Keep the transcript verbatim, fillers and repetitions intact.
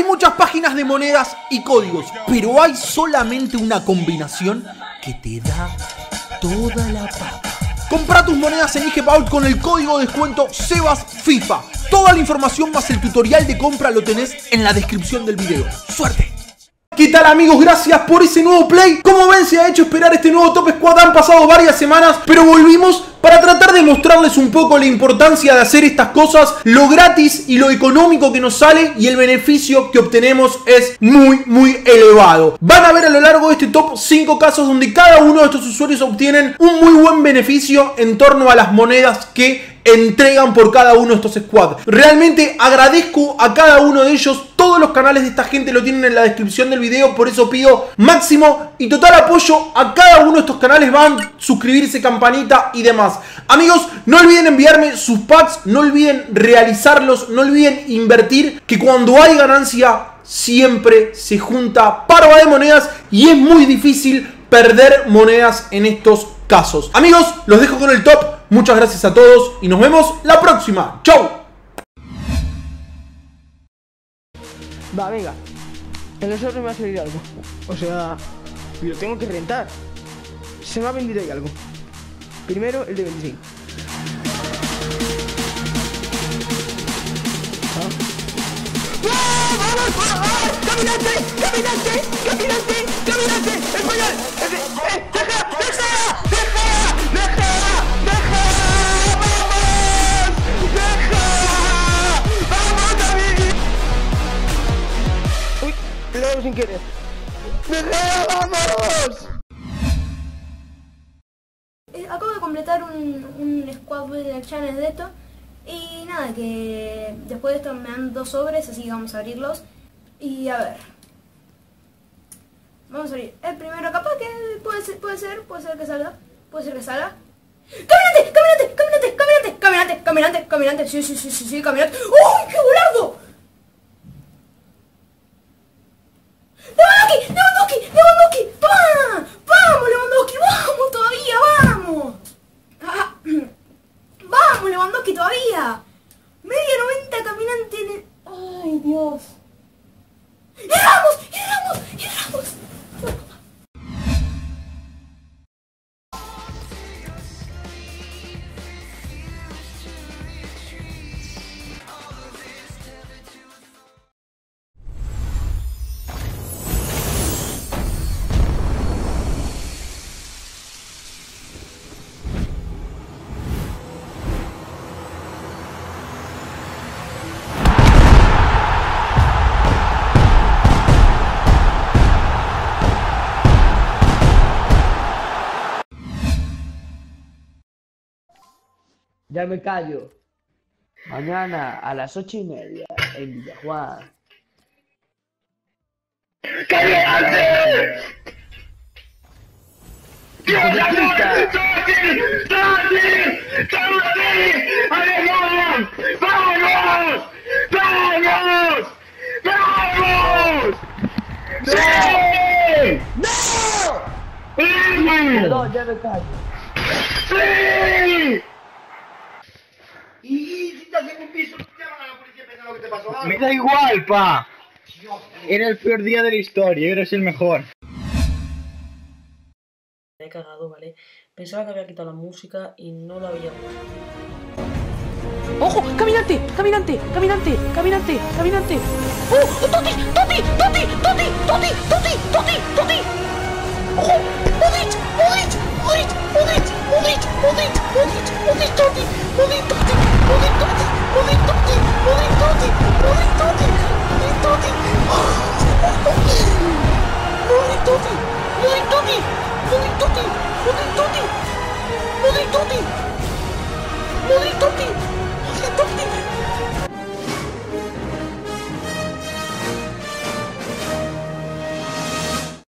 Hay muchas páginas de monedas y códigos, pero hay solamente una combinación que te da toda la papa. Compra tus monedas en IGVault con el código de descuento SEBAS FIFA. Toda la información más el tutorial de compra lo tenés en la descripción del video. ¡Suerte! ¿Qué tal, amigos? Gracias por ese nuevo play. Como ven, se ha hecho esperar este nuevo Top Squad. Han pasado varias semanas, pero volvimos para tratar de mostrarles un poco la importancia de hacer estas cosas, lo gratis y lo económico que nos sale, y el beneficio que obtenemos es muy muy elevado. Van a ver a lo largo de este top cinco casos donde cada uno de estos usuarios obtienen un muy buen beneficio en torno a las monedas que entregan por cada uno de estos squads. Realmente agradezco a cada uno de ellos. Todos los canales de esta gente lo tienen en la descripción del video, por eso pido máximo y total apoyo a cada uno de estos canales. Van a suscribirse, campanita y demás. Amigos, no olviden enviarme sus packs, no olviden realizarlos, no olviden invertir, que cuando hay ganancia siempre se junta parva de monedas y es muy difícil perder monedas en estos casos. Amigos, los dejo con el top. Muchas gracias a todos y nos vemos la próxima. ¡Chau! Va, venga. En eso me va a salir algo. O sea, yo tengo que rentar. Se me ha vendido ahí algo. Primero el de veinticinco. ¿Ah? ¡No! ¡Vamos! ¡Vamos! ¡Vamos! ¡Caminante! ¡Caminante! ¡Caminante! ¡Caminante! ¡Español! ¡Eh! ¡Eh! ¡Deja! ¡Deja! ¡Deja! ¡Deja! ¡Deja! ¡Vamos! ¡Deja! ¡Vamos, David! ¡Uy! Le damos sin querer. ¡Deja! ¡Vamos! Acabo de completar un, un squad en el channel de esto. Y nada, que después de esto me dan dos sobres, así que vamos a abrirlos. Y a ver, vamos a abrir el primero. Capaz que puede ser, puede ser, puede ser que salga. Puede ser que salga. ¡Caminante! ¡Caminante! ¡Caminante! ¡Caminante! ¡Caminante! ¡Caminante! ¡Caminante! ¡Sí, sí, sí, sí, sí! ¡Caminante! ¡Uy, qué largo! ¡Lewandowski! ¡Lewandowski! ¡Lewandowski! ¡Pam! ¡Vamos, Lewandowski! ¡Vamos todavía! ¡Vamos! Ah. ¡Vamos, Lewandowski todavía! ¡Media noventa Caminante en el... ¡Ay, Dios! ¡Erramos! ¡Erramos! ¡Erramos! Ya me callo. Mañana a las ocho y media en Villajuan. ¡Cállate! ¡Dios mío! ¡Toti! ¡Toti! ¡Toti! ¡Vamos! ¡Vamos! ¡Vamos! ¡Vamos! ¡Sí! ¡No! Perdón, ya me callo. ¡Sí! Y si estás en un piso, te llaman a la policía pensando que te pasó algo. Me da igual, pa. Dios, era el peor día de la historia, eres el mejor. Me he cagado, ¿vale? Pensaba que había quitado la música y no la había. ¡Ojo! ¡Caminante! ¡Caminante! ¡Caminante! ¡Caminante! ¡Caminante! ¡Oh! ¡Toti! ¡Toti! ¡Toti! ¡Toti! ¡Toti! ¡Toti! ¡Toti! ¡Toti! ¡Ojo! ¡Modric! ¡Modric! ¡Modric! ¡Modric! ¡Modric! ¡Modric! ¡Modric! ¡Modric! ¡Toti! ¡Modric! ¡Toti! ¡Modric! ¡Toti! ¡Modric! ¡Toti! ¡Modric! ¡Toti! ¡Modric! ¡Toti! ¡Modric! ¡Toti! ¡Modric! ¡Toti! ¡Modric! ¡Toti! ¡Modric! ¡Toti! ¡Modric! ¡Toti! ¡Modric! ¡Toti!